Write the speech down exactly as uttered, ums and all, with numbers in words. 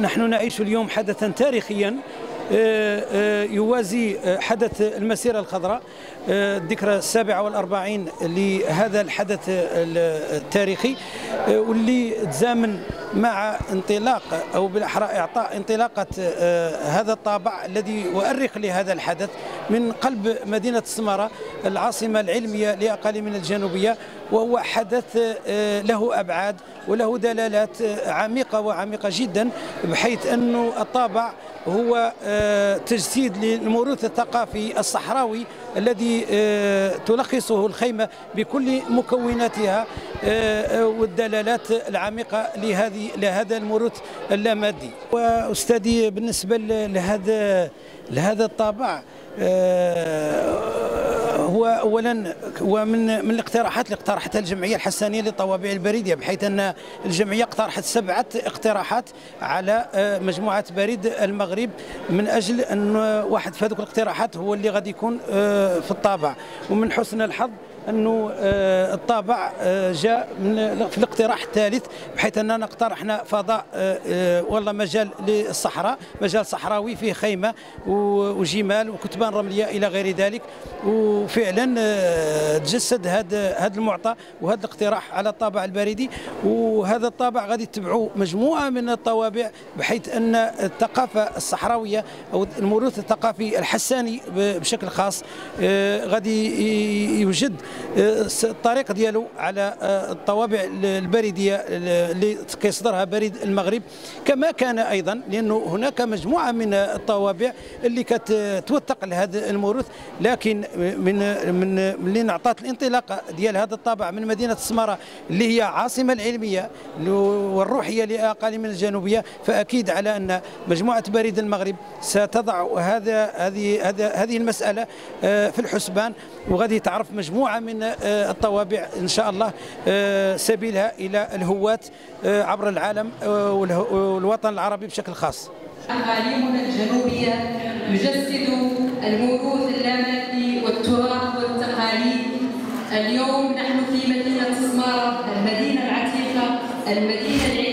نحن نعيش اليوم حدثا تاريخيا يوازي حدث المسيرة الخضراء، الذكرى السابعة والأربعين لهذا الحدث التاريخي، واللي تزامن مع انطلاق أو بالأحرى إعطاء انطلاقة هذا الطابع الذي يؤرخ لهذا الحدث من قلب مدينة السمارة العاصمة العلمية لأقاليمنا الجنوبية، وهو حدث له أبعاد وله دلالات عميقة وعميقة جدا، بحيث أنه الطابع هو تجسيد للموروث الثقافي الصحراوي الذي تلخصه الخيمة بكل مكوناتها والدلالات العميقة لهذه لهذا الموروث اللامادي. وأستاذي بالنسبة لهذا لهذا الطابع هو أولا هو من من الاقتراحات اللي اقترحتها الجمعية الحسانية للطوابع البريدية، بحيث أن الجمعية اقترحت سبعة اقتراحات على مجموعة بريد المغرب من أجل أن واحد في هذوك الاقتراحات هو اللي غادي يكون في الطابع. ومن حسن الحظ أنه الطابع جاء في الاقتراح الثالث، بحيث أننا اقترحنا فضاء والله مجال للصحراء، مجال صحراوي فيه خيمة وجمال وكتبان رملية إلى غير ذلك، وفعلا تجسد هذا هذا المعطى وهذا الاقتراح على الطابع البريدي. وهذا الطابع غادي يتبعوه مجموعة من الطوابع، بحيث أن الثقافة الصحراوية أو الموروث الثقافي الحساني بشكل خاص غادي يوجد الطريق ديالو على الطوابع البريديه اللي كيصدرها بريد المغرب، كما كان ايضا لانه هناك مجموعه من الطوابع اللي كتوثق لهذا الموروث، لكن من من اللي نعطات الانطلاقه ديال هذا الطابع من مدينه السماره اللي هي عاصمه العلميه والروحيه لاقاليمنا الجنوبيه، فاكيد على ان مجموعه بريد المغرب ستضع هذا هذه هذا هذه المساله في الحسبان، وغادي تعرف مجموعه من الطوابع إن شاء الله سبيلها إلى الهوات عبر العالم والوطن العربي بشكل خاص. أقاليمنا الجنوبية يجسد الموروث اللامادي والتراث والتقاليد. اليوم نحن في مدينة السمارة، المدينة العتيقة، المدينة